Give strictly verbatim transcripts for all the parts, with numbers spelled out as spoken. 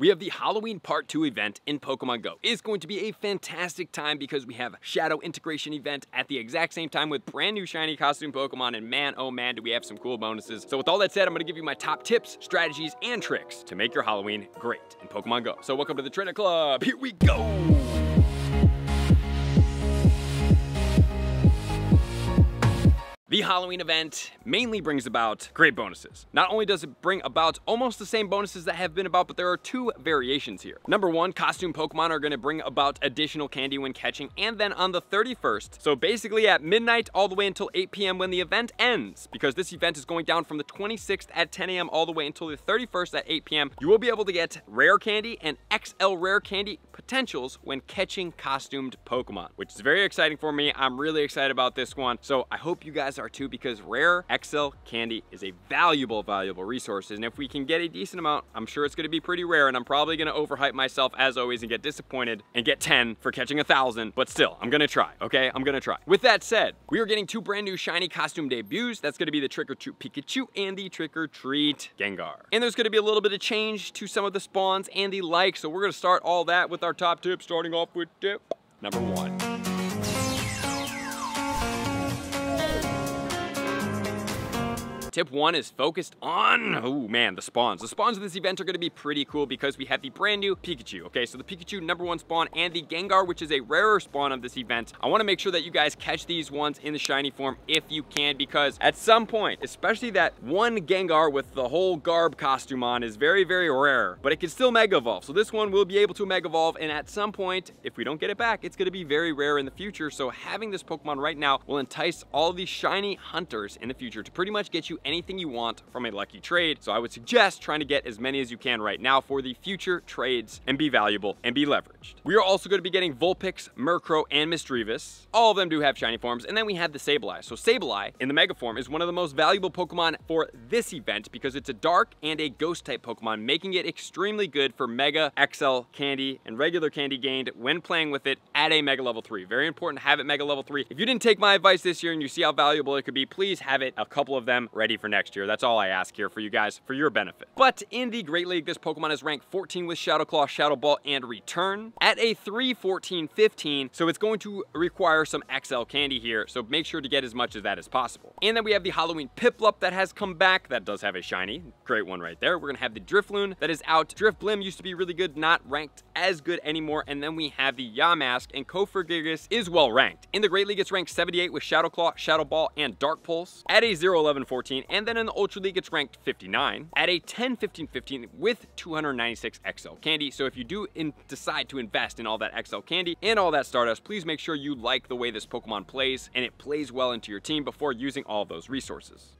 We have the Halloween Part two event in Pokemon Go. It's going to be a fantastic time because we have Shadow Integration event at the exact same time with brand new shiny costume Pokemon, and man, oh man, do we have some cool bonuses. So with all that said, I'm gonna give you my top tips, strategies, and tricks to make your Halloween great in Pokemon Go. So welcome to the Trainer Club, here we go! The Halloween event mainly brings about great bonuses. Not only does it bring about almost the same bonuses that have been about, but there are two variations here. Number one, costume Pokemon are gonna bring about additional candy when catching, and then on the thirty-first, so basically at midnight all the way until eight p m when the event ends, because this event is going down from the twenty-sixth at ten a m all the way until the thirty-first at eight p m, you will be able to get rare candy and X L rare candy potentials when catching costumed Pokemon, which is very exciting for me. I'm really excited about this one, so I hope you guys are too, because rare X L candy is a valuable, valuable resource. And if we can get a decent amount, I'm sure it's gonna be pretty rare, and I'm probably gonna overhype myself as always and get disappointed and get ten for catching a thousand, but still, I'm gonna try, okay? I'm gonna try. With that said, we are getting two brand new shiny costume debuts. That's gonna be the Trick or Treat Pikachu and the Trick or Treat Gengar. And there's gonna be a little bit of change to some of the spawns and the like, so we're gonna start all that with our top tip, starting off with tip number one. Tip one is focused on, oh man, the spawns. The spawns of this event are gonna be pretty cool because we have the brand new Pikachu, okay? So the Pikachu number one spawn and the Gengar, which is a rarer spawn of this event. I wanna make sure that you guys catch these ones in the shiny form if you can, because at some point, especially that one Gengar with the whole garb costume on is very, very rare, but it can still Mega Evolve. So this one will be able to Mega Evolve, and at some point, if we don't get it back, it's gonna be very rare in the future. So having this Pokemon right now will entice all these shiny hunters in the future to pretty much get you anything you want from a lucky trade. So I would suggest trying to get as many as you can right now for the future trades and be valuable and be leveraged. We are also going to be getting Vulpix, Murkrow, and Mistrevis. All of them do have shiny forms. And then we have the Sableye. So Sableye in the Mega form is one of the most valuable Pokemon for this event because it's a dark and a ghost type Pokemon, making it extremely good for Mega, X L candy, and regular candy gained when playing with it at a Mega level three. Very important to have it Mega level three. If you didn't take my advice this year and you see how valuable it could be, please have it a couple of them ready for next year. That's all I ask here for you guys, for your benefit. But in the Great League, this Pokemon is ranked fourteen with Shadow Claw, Shadow Ball, and Return at a three, fourteen, fifteen. So it's going to require some X L candy here. So make sure to get as much of that as possible. And then we have the Halloween Piplup that has come back. That does have a shiny. Great one right there. We're gonna have the Drifloon that is out. Drifblim used to be really good, not ranked as good anymore. And then we have the Yamask, and Kofragigas is well ranked. In the Great League, it's ranked seventy-eight with Shadow Claw, Shadow Ball, and Dark Pulse at a zero, eleven, fourteen. And then in the Ultra League, it's ranked fifty-nine at a ten, fifteen, fifteen with two hundred ninety-six X L candy. So if you do in decide to invest in all that X L candy and all that Stardust, please make sure you like the way this Pokemon plays and it plays well into your team before using all those resources.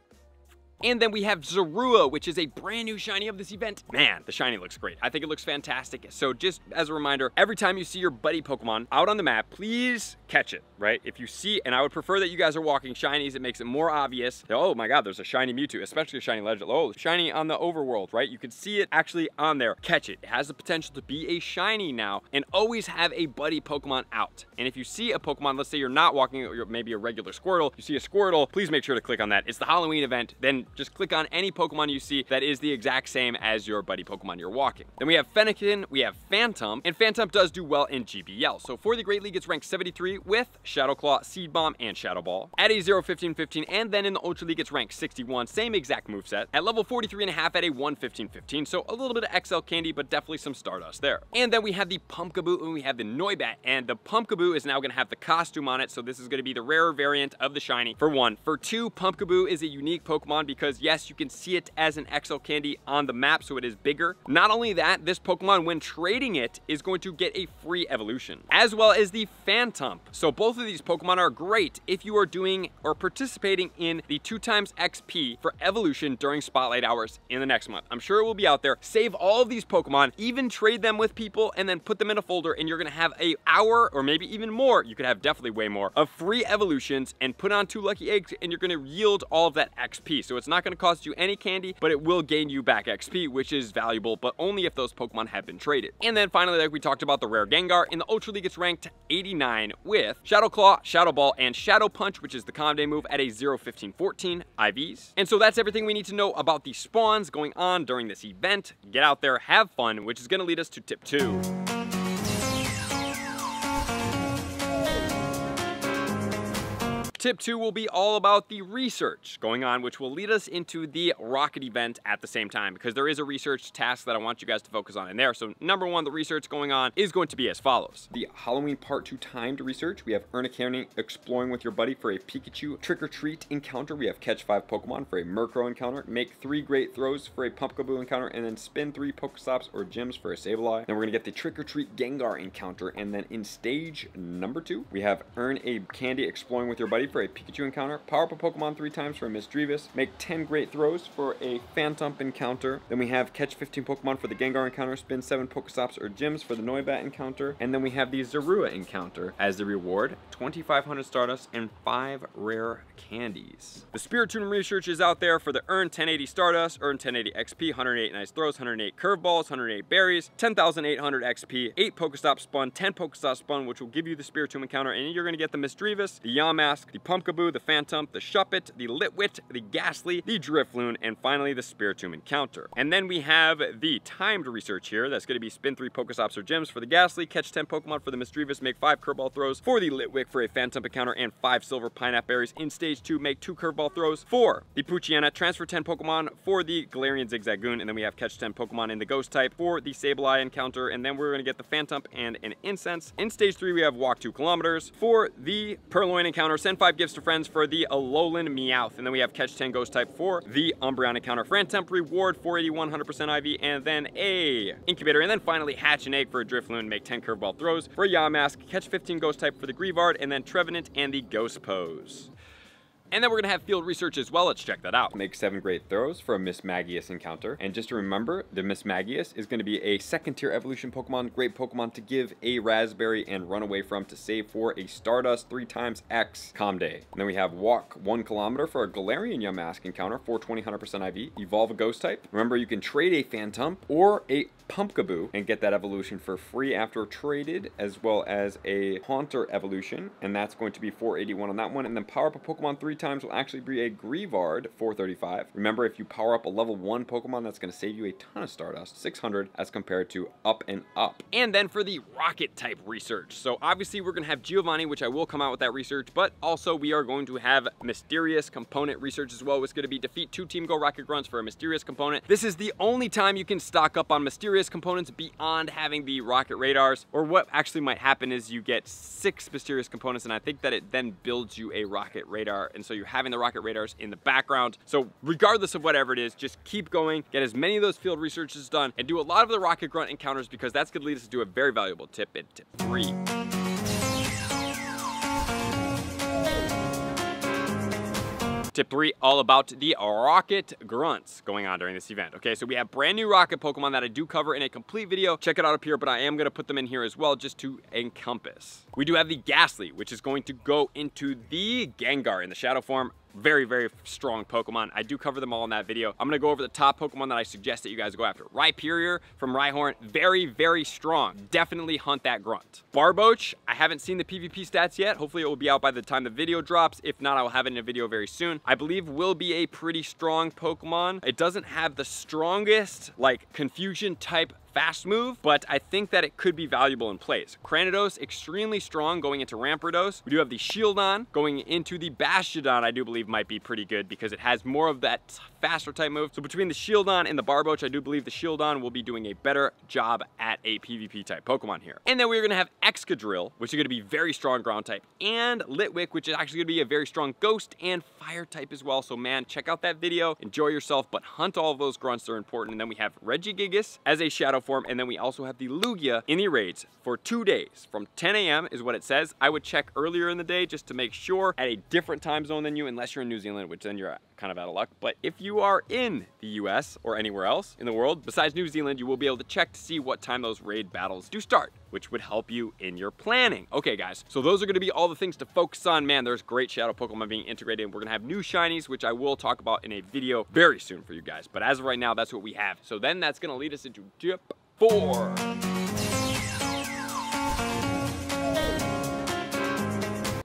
And then we have Zorua, which is a brand new shiny of this event. Man, the shiny looks great. I think it looks fantastic. So just as a reminder, every time you see your buddy Pokemon out on the map, please catch it, right? If you see, and I would prefer that you guys are walking shinies, it makes it more obvious. Oh my God, there's a shiny Mewtwo, especially a shiny Legend. Oh, shiny on the overworld, right? You can see it actually on there. Catch it. It has the potential to be a shiny now, and always have a buddy Pokemon out. And if you see a Pokemon, let's say you're not walking, or maybe a regular Squirtle, you see a Squirtle, please make sure to click on that. It's the Halloween event. Then just click on any Pokemon you see that is the exact same as your buddy Pokemon you're walking. Then we have Fennekin, we have Phantom, and Phantom does do well in G B L. So for the Great League, it's ranked seventy-three with Shadow Claw, Seed Bomb, and Shadow Ball at a zero, fifteen, fifteen. And then in the Ultra League, it's ranked sixty-one, same exact moveset, at level forty-three and a half at a one, fifteen, fifteen. So a little bit of X L candy, but definitely some Stardust there. And then we have the Pumpkaboo, and we have the Noibat, and the Pumpkaboo is now gonna have the costume on it. So this is gonna be the rarer variant of the shiny, for one. For two, Pumpkaboo is a unique Pokemon because Because yes, you can see it as an X L candy on the map, so it is bigger. Not only that, this Pokemon, when trading it, is going to get a free evolution, as well as the Phantom. So both of these Pokemon are great if you are doing or participating in the two times X P for evolution during Spotlight Hours in the next month. I'm sure it will be out there. Save all of these Pokemon, even trade them with people, and then put them in a folder, and you're gonna have an hour, or maybe even more, you could have definitely way more, of free evolutions, and put on two lucky eggs, and you're gonna yield all of that X P. So it's It's not going to cost you any candy, but it will gain you back X P, which is valuable, but only if those Pokemon have been traded. And then finally, like we talked about, the rare Gengar in the Ultra League, it's ranked eighty-nine with Shadow Claw, Shadow Ball, and Shadow Punch, which is the Calm Day move, at a zero fifteen fourteen I Vs. And so that's everything we need to know about the spawns going on during this event. Get out there, have fun, which is going to lead us to tip two. Tip two will be all about the research going on, which will lead us into the rocket event at the same time, because there is a research task that I want you guys to focus on in there. So number one, the research going on is going to be as follows. The Halloween part two timed research. We have Earn a Candy exploring with your buddy for a Pikachu trick or treat encounter. We have catch five Pokemon for a Murkrow encounter, make three great throws for a Pumpkaboo encounter, and then spin three Pokestops or gyms for a Sableye. Then we're gonna get the trick or treat Gengar encounter. And then in stage number two, we have Earn a Candy exploring with your buddy for a Pikachu encounter, power up a Pokemon three times for a Misdreavus, make ten great throws for a Phantump encounter. Then we have catch fifteen Pokemon for the Gengar encounter, spin seven Pokestops or gyms for the Noibat encounter, and then we have the Zorua encounter as the reward, twenty-five hundred Stardust and five rare candies. The Spiritomb research is out there for the earn ten eighty Stardust, earn ten eighty X P, one hundred eight nice throws, one hundred eight curveballs, one hundred eight berries, ten thousand eight hundred X P, eight Pokestops spun, ten Pokestops spun, which will give you the Spiritomb encounter, and you're gonna get the Misdreavus, the Yamask, the The Pumpkaboo, the Phantump, the Shuppet, the Litwit, the Ghastly, the Drifloon, and finally the Spiritomb encounter. And then we have the timed research here. That's going to be spin three Pokestops or gyms for the Ghastly, catch ten Pokemon for the Misdreavus, make five curveball throws for the Litwick for a Phantump encounter, and five silver pineapple berries. In stage two, make two curveball throws for the Poochyena, transfer ten Pokemon for the Galarian Zigzagoon, and then we have catch ten Pokemon in the Ghost type for the Sableye encounter, and then we're going to get the Phantump and an Incense. In stage three, we have walk two kilometers for the Purloin encounter, send five Five gifts to friends for the Alolan Meowth, and then we have catch ten Ghost type for the Umbreon encounter, Phantump reward, four eighty-one one hundred percent I V, and then a incubator, and then finally hatch an egg for a Drifloon, make ten curveball throws for a Yamask, catch fifteen Ghost type for the Grievard, and then Trevenant and the Ghost pose. And then we're gonna have field research as well. Let's check that out. Make seven great throws for a Miss Magius encounter. And just to remember, the Miss Magius is gonna be a second tier evolution Pokemon, great Pokemon to give a raspberry and run away from to save for a Stardust three times X Calm Day. And then we have walk one kilometer for a Galarian Yamask encounter, four twenty one hundred percent I V, evolve a Ghost type. Remember, you can trade a Phantump or a Pumpkaboo and get that evolution for free after traded, as well as a Haunter evolution. And that's going to be four eighty-one on that one. And then power up a Pokemon three times will actually be a Grievard, four thirty-five. Remember, if you power up a level one Pokemon, that's going to save you a ton of Stardust, six hundred, as compared to up and up. And then for the rocket type research. So obviously we're going to have Giovanni, which I will come out with that research, but also we are going to have mysterious component research as well. It's going to be defeat two Team Go Rocket Grunts for a mysterious component. This is the only time you can stock up on mysterious components beyond having the rocket radars, or what actually might happen is you get six mysterious components, and I think that it then builds you a rocket radar, and so you're having the rocket radars in the background. So regardless of whatever it is, just keep going, get as many of those field researches done, and do a lot of the rocket grunt encounters, because that's gonna lead us to a very valuable tip in tip three. Tip three, all about the rocket grunts going on during this event. Okay, so we have brand new rocket Pokemon that I do cover in a complete video. Check it out up here, but I am gonna put them in here as well, just to encompass. We do have the Ghastly, which is going to go into the Gengar in the shadow form. Very, very strong Pokemon. I do cover them all in that video. I'm gonna go over the top Pokemon that I suggest that you guys go after. Rhyperior from Rhyhorn, very, very strong. Definitely hunt that grunt. Barboach, I haven't seen the PvP stats yet. Hopefully it will be out by the time the video drops. If not, I will have it in a video very soon. I believe will be a pretty strong Pokemon. It doesn't have the strongest, like, confusion type fast move, but I think that it could be valuable in plays. Kranidos, extremely strong going into Rampardos. We do have the Shieldon going into the Bastiodon, I do believe might be pretty good because it has more of that faster type move. So between the Shieldon and the Barboach, I do believe the Shieldon will be doing a better job at a PvP type Pokemon here. And then we're gonna have Excadrill, which is gonna be very strong ground type, and Litwick, which is actually gonna be a very strong ghost and fire type as well. So man, check out that video, enjoy yourself, but hunt all of those grunts, they're important. And then we have Regigigas as a shadow form, and then we also have the Lugia in the raids for two days from ten A M is what it says. I would check earlier in the day just to make sure, at a different time zone than you, unless you're in New Zealand, which then you're at kind of out of luck. But if you are in the U S or anywhere else in the world besides New Zealand, you will be able to check to see what time those raid battles do start, which would help you in your planning. Okay guys, so those are gonna be all the things to focus on. Man, there's great shadow Pokemon being integrated. We're gonna have new shinies, which I will talk about in a video very soon for you guys. But as of right now, that's what we have. So then that's gonna lead us into tip four.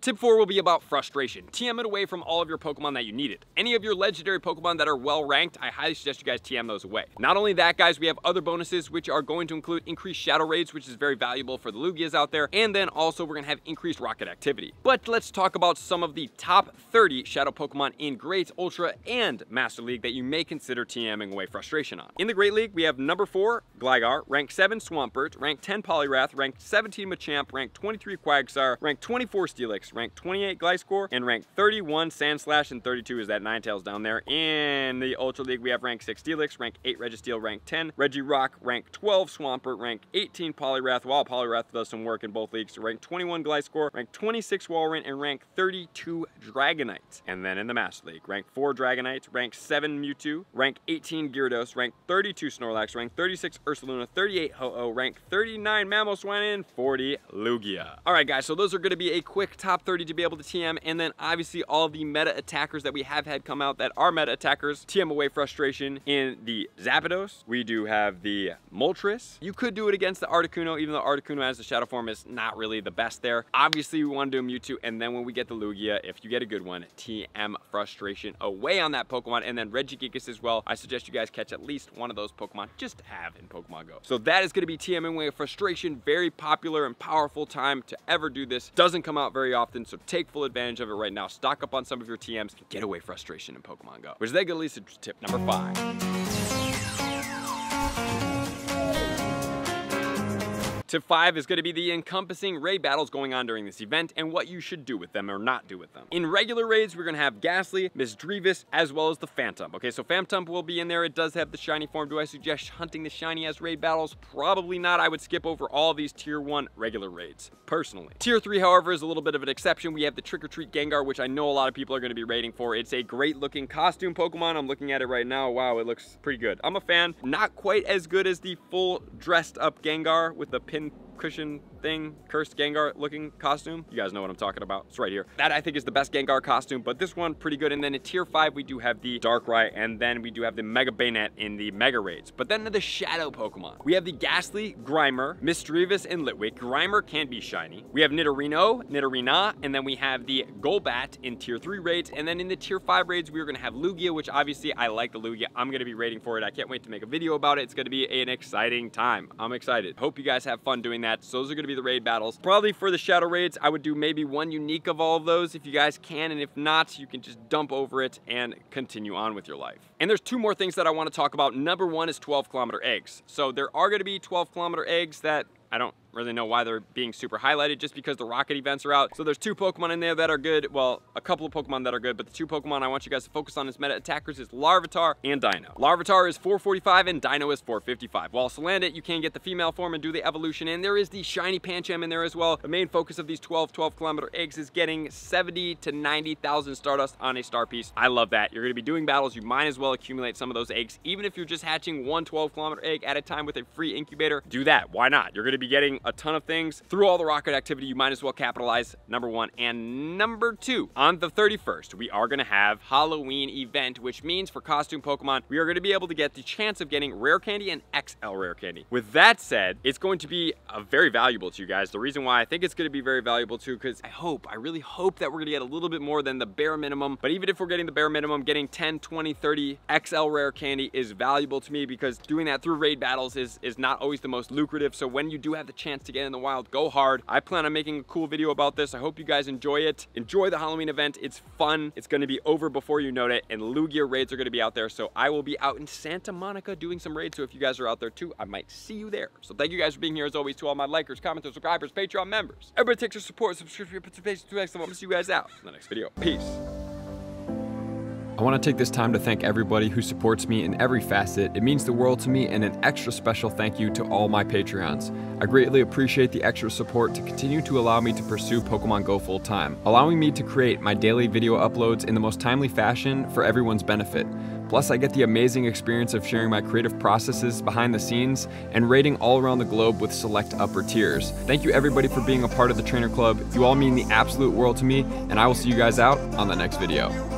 Tip four will be about frustration. T M it away from all of your Pokemon that you needed. Any of your legendary Pokemon that are well ranked, I highly suggest you guys T M those away. Not only that, guys, we have other bonuses which are going to include increased shadow raids, which is very valuable for the Lugias out there. And then also we're gonna have increased rocket activity. But let's talk about some of the top thirty shadow Pokemon in Great, Ultra, and Master League that you may consider TMing away frustration on. In the Great League, we have number four, Gligar, rank seven, Swampert, rank ten, Poliwrath, rank seventeen, Machamp, rank twenty-three, Quagsire, rank twenty-four, Steelix, rank twenty-eight Gliscor, and rank thirty-one Sandslash, and thirty-two is that Ninetales down there. In the Ultra League, we have rank six Steelix, rank eight Registeel, rank ten Regirock, rank twelve Swampert, rank eighteen Poliwrath. Wow, Poliwrath does some work in both leagues. Rank twenty-one Gliscor, rank twenty-six Walrein, and rank thirty-two Dragonite. And then in the Master League, rank four Dragonite, rank seven Mewtwo, rank eighteen Gyarados, rank thirty-two Snorlax, rank thirty-six Ursaluna, thirty-eight Ho-Oh, rank thirty-nine Mamoswine, and forty Lugia. All right, guys, so those are going to be a quick top thirty to be able to T M, and then obviously all the meta attackers that we have had come out that are meta attackers T M away frustration. In the Zapdos, we do have the Moltres. You could do it against the Articuno, even though Articuno as the shadow form is not really the best there. Obviously we want to do Mewtwo, and then when we get the Lugia, if you get a good one, T M frustration away on that Pokemon. And then Regigigas as well. I suggest you guys catch at least one of those Pokemon just to have in Pokemon Go. So that is going to be TMing away frustration. Very popular and powerful time to ever do this. Doesn't come out very often Often, so take full advantage of it right now. Stock up on some of your T Ms and get away frustration in Pokemon Go. Which then leads to tip number five. Tip five is going to be the encompassing raid battles going on during this event and what you should do with them or not do with them. In regular raids, we're going to have Ghastly, Miss Drevis, as well as the Phantom. Okay, so Phantom will be in there. It does have the shiny form. Do I suggest hunting the shiny as raid battles? Probably not. I would skip over all these tier one regular raids, personally. Tier three, however, is a little bit of an exception. We have the Trick or Treat Gengar, which I know a lot of people are going to be raiding for. It's a great looking costume Pokemon. I'm looking at it right now. Wow, it looks pretty good. I'm a fan. Not quite as good as the full dressed up Gengar with the pin cushion thing, cursed Gengar looking costume. You guys know what I'm talking about. It's right here. That I think is the best Gengar costume, but this one pretty good. And then in tier five, we do have the Darkrai, and then we do have the Mega Bayonet in the Mega Raids. But then the shadow Pokemon, we have the Ghastly, Grimer, Misdreavus, and Litwick. Grimer can be shiny. We have Nidorino, Nidorina, and then we have the Golbat in tier three raids. And then in the tier five raids, we are gonna have Lugia, which obviously I like the Lugia. I'm gonna be raiding for it. I can't wait to make a video about it. It's gonna be an exciting time. I'm excited. Hope you guys have fun doing that. So those are going to be the raid battles. Probably for the shadow raids, I would do maybe one unique of all of those if you guys can, and if not, you can just dump over it and continue on with your life. And there's two more things that I want to talk about. Number one is twelve kilometer eggs. So there are going to be twelve kilometer eggs that I don't really know why they're being super highlighted, just because the rocket events are out. So there's two Pokemon in there that are good. Well, a couple of Pokemon that are good, but the two Pokemon I want you guys to focus on as meta attackers is Larvitar and Dino. Larvitar is four forty-five and Dino is four fifty-five. While Salandit, you can get the female form and do the evolution, and there is the shiny Pancham in there as well. The main focus of these twelve twelve kilometer eggs is getting seventy to ninety thousand Stardust on a star piece. I love that. You're gonna be doing battles. You might as well accumulate some of those eggs. Even if you're just hatching one twelve kilometer egg at a time with a free incubator, do that. Why not? You're gonna be getting a ton of things. Through all the rocket activity, you might as well capitalize, number one. And number two, on the thirty-first, we are gonna have Halloween event, which means for costume Pokemon, we are gonna be able to get the chance of getting rare candy and X L rare candy. With that said, it's going to be uh, very valuable to you guys. The reason why I think it's gonna be very valuable too, because I hope, I really hope that we're gonna get a little bit more than the bare minimum. But even if we're getting the bare minimum, getting ten, twenty, thirty X L rare candy is valuable to me, because doing that through raid battles is, is not always the most lucrative. So when you do have the chance to get in the wild, go hard. I plan on making a cool video about this. I hope you guys enjoy it. Enjoy the Halloween event. It's fun. It's going to be over before you know it, and Lugia raids are going to be out there. So I will be out in Santa Monica doing some raids. So if you guys are out there too, I might see you there. So thank you guys for being here, as always, to all my likers, commenters, subscribers, Patreon members. Everybody takes your support, subscription, participation to excellent. I'm going to see you guys out in the next video. Peace. I I want to take this time to thank everybody who supports me in every facet. It means the world to me, and an extra special thank you to all my Patreons. I greatly appreciate the extra support to continue to allow me to pursue Pokemon Go full time, allowing me to create my daily video uploads in the most timely fashion for everyone's benefit. Plus, I get the amazing experience of sharing my creative processes behind the scenes and rating all around the globe with select upper tiers. Thank you everybody for being a part of the Trainer Club. You all mean the absolute world to me, and I will see you guys out on the next video.